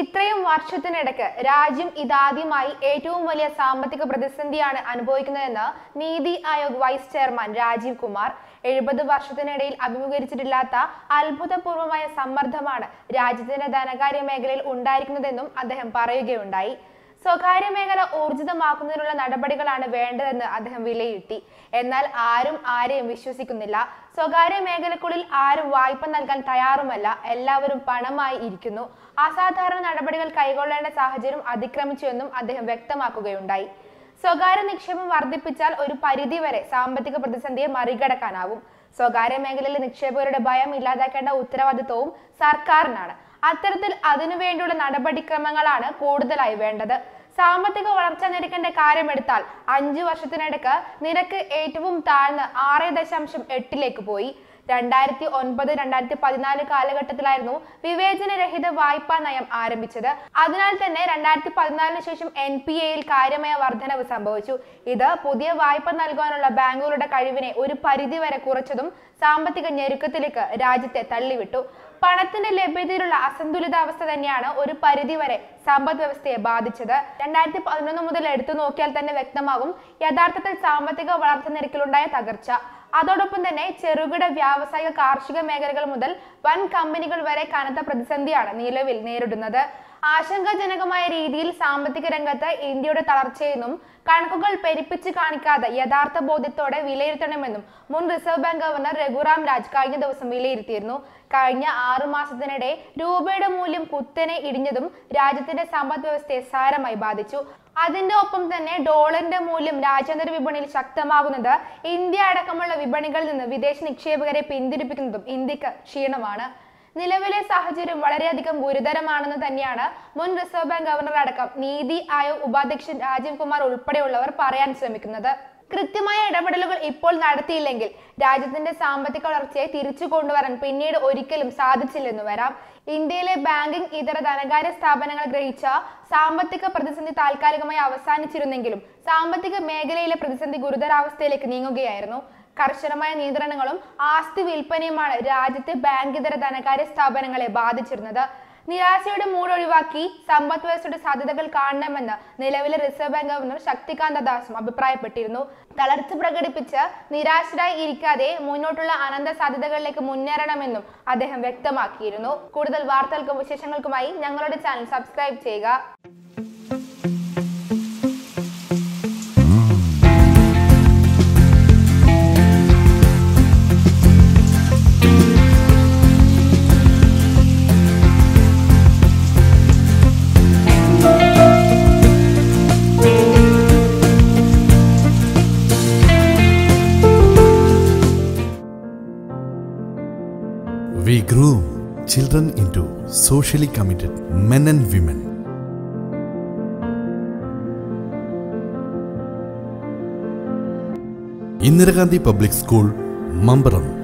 ഇത്രയും വർഷത്തിനിടയ്ക്ക് രാജ്യം ഇതാദ്യമായി ഏറ്റവും വലിയ സാമ്പത്തിക പ്രതിസന്ധിയാണ് അനുഭവിക്കുന്നതെന്ന് നീതി ആയോഗ് വൈസ് ചെയർമാൻ രാജീവ് കുമാർ 70 വർഷത്തിനിടയിൽ അഭിമുഖീകരിച്ചിട്ടില്ലാത്ത അത്ഭുതപൂർവമായ സമ്മർദ്ദമാണ് രാജ്യത്തിന്റെ ധനകാര്യ മേഖലയിൽ ഉണ്ടായിരിക്കുന്നതെന്നും അദ്ദേഹം പറയുകയുണ്ടായി. സ്വകാര്യ മേഖല ഊർജിതമാക്കുന്നതിനുള്ള നടപടികളാണ് വേണ്ടതെന്ന് അദ്ദേഹം വിലയിരുത്തി. എന്നാൽ ആരും ആരെയും വിശ്വസിക്കുന്നില്ല. സ്വകാര്യ മേഖലക്കുള്ളിൽ ആരും വായ്പ നൽകാൻ തയ്യാറുമല്ല. എല്ലാവരും പണമായി ഇരിക്കുന്നു. അസാധാരണ നടപടികൾ കൈക്കൊള്ളേണ്ട സാഹചര്യം അതിക്രമിച്ചുവെന്നും അദ്ദേഹം വ്യക്തമാക്കുകയുണ്ടായി. സ്വകാര്യ നിക്ഷേപം വർദ്ധിപ്പിച്ചാൽ ഒരു പരിധിവരെ സാമ്പത്തിക പ്രതിസന്ധിയെ മറികടക്കാനാവും. സ്വകാര്യ മേഖലയിലെ നിക്ഷേപകരുടെ ഭയം ഇല്ലാതാക്കേണ്ട ഉത്തരവാദിത്വവും സർക്കാരിനാണ്. അത്തരത്തിൽ അതിനുവേണ്ടിയുള്ള നടപടിക്രമങ്ങളാണ് കൂടുതലായി വേണ്ടത്. സാമ്പത്തിക വളർച്ചാ നിരക്കിന്റെ കാര്യമെടുത്താൽ 5 വർഷത്തിനിടയ്ക്ക് നിരക്ക് ഏറ്റവും താഴ്ന്ന് 6.8% പോയി. 2009-2014 കാലഘട്ടത്തിലായിരുന്നു വിവേചനരഹിത വായ്പാ നയം ആരംഭിച്ചത്. അതിനാൽ തന്നെ 2014 ശേഷം NPA-യിൽ കാര്യമായ വർധനവ് സംഭവിച്ചു. ഇത് പുതിയ വായ്പ നൽകാനുള്ള ബാങ്കുകളുടെ കഴിവിനെ ഒരു പരിധിവരെ കുറച്ചതും സാമ്പത്തിക ഞെരുക്കത്തിലേക്ക് രാജ്യത്തെ തള്ളിവിട്ടു. പണത്തിന്റെ ലഭ്യതയിലുള്ള അസന്തുലിതാവസ്ഥ തന്നെയാണ് ഒരു പരിധിവരെ സമ്പദ് വ്യവസ്ഥയെ ബാധിച്ചത്. 2011 മുതൽ എടുത്തു നോക്കിയാൽ തന്നെ വ്യക്തമാകും യഥാർത്ഥത്തിൽ സാമ്പത്തിക വളർച്ചാ നിരക്കിലുണ്ടായ തകർച്ച. അതോടൊപ്പം തന്നെ ചെറുകിട വ്യാവസായിക കാർഷിക മേഖലകൾ മുതൽ വൻ കമ്പനികൾ വരെ കനത്ത പ്രതിസന്ധിയാണ് നിലവിൽ നേരിടുന്നത്. ആശങ്കാജനകമായ രീതിയിൽ സാമ്പത്തിക രംഗത്ത് ഇന്ത്യയുടെ തളർച്ചയെന്നും കണക്കുകൾ പെരുപ്പിച്ച് കാണിക്കാതെ യഥാർത്ഥ ബോധ്യത്തോടെ വിലയിരുത്തണമെന്നും മുൻ reserve bank governor Raghuram Raj കഴിഞ്ഞ ദിവസം വിലയിരുത്തിയിരുന്നു. കഴിഞ്ഞ 6 മാസത്തിനിടെ രൂപയുടെ മൂല്യം കുത്തനെ ഇടിഞ്ഞതും രാജ്യത്തിന്റെ സമ്പദ് വ്യവസ്ഥയെ സാരമായി ബാധിച്ചു. അതിന്റെ ഒപ്പം തന്നെ ഡോളറിന്റെ മൂല്യം രാജ്യാന്തര വിപണിയിൽ ശക്തമാകുന്നത് ഇന്ത്യ അടക്കമുള്ള വിപണികളിൽ നിന്ന് വിദേശ നിക്ഷേപകരെ പിന്തിരിപ്പിക്കുന്നതും ഇന്ത്യക്ക് ക്ഷീണമാണ്. നിലവിലെ സാഹചര്യം വളരെയധികം ഗുരുതരമാണെന്ന് തന്നെയാണ് മുൻ റിസർവ് ബാങ്ക് ഗവർണർ അടക്കം നീതി ആയോഗ് ഉപാധ്യക്ഷൻ രാജീവ് കുമാർ ഉൾപ്പെടെയുള്ളവർ പറയാൻ ശ്രമിക്കുന്നത്. കൃത്യമായ ഇടപെടലുകൾ ഇപ്പോൾ നടത്തിയില്ലെങ്കിൽ രാജ്യത്തിന്റെ സാമ്പത്തിക വളർച്ചയെ തിരിച്ചു കൊണ്ടുവരാൻ പിന്നീട് ഒരിക്കലും സാധിച്ചില്ലെന്ന് വരാം. ഇന്ത്യയിലെ ബാങ്കിംഗ് ഇതര ധനകാര്യ സ്ഥാപനങ്ങൾ ഗ്രഹിച്ച സാമ്പത്തിക പ്രതിസന്ധി താൽക്കാലികമായി അവസാനിച്ചിരുന്നെങ്കിലും സാമ്പത്തിക മേഖലയിലെ പ്രതിസന്ധി ഗുരുതരാവസ്ഥയിലേക്ക് നീങ്ങുകയായിരുന്നു. കർശനമായ നിയന്ത്രണങ്ങളും ആസ്തി വിൽപ്പനയുമാണ് രാജ്യത്തെ ബാങ്കിതര ധനകാര്യ സ്ഥാപനങ്ങളെ ബാധിച്ചിരുന്നത്. നിരാശയുടെ മൂടൊഴിവാക്കി സമ്പദ് വ്യവസ്ഥയുടെ സാധ്യതകൾ കാണണമെന്ന് നിലവിലെ റിസർവ് ബാങ്ക് ഗവർണർ ശക്തികാന്ത ദാസും അഭിപ്രായപ്പെട്ടിരുന്നു. തളർച്ച പ്രകടിപ്പിച്ച് നിരാശരായി ഇരിക്കാതെ മുന്നോട്ടുള്ള അനന്ത സാധ്യതകളിലേക്ക് മുന്നേറണമെന്നും അദ്ദേഹം വ്യക്തമാക്കിയിരുന്നു. കൂടുതൽ വാർത്തകൾക്കും വിശേഷങ്ങൾക്കുമായി ഞങ്ങളുടെ ചാനൽ സബ്സ്ക്രൈബ് ചെയ്യുക. We grew children into socially committed men and women. Indira Gandhi Public School, Mambaram.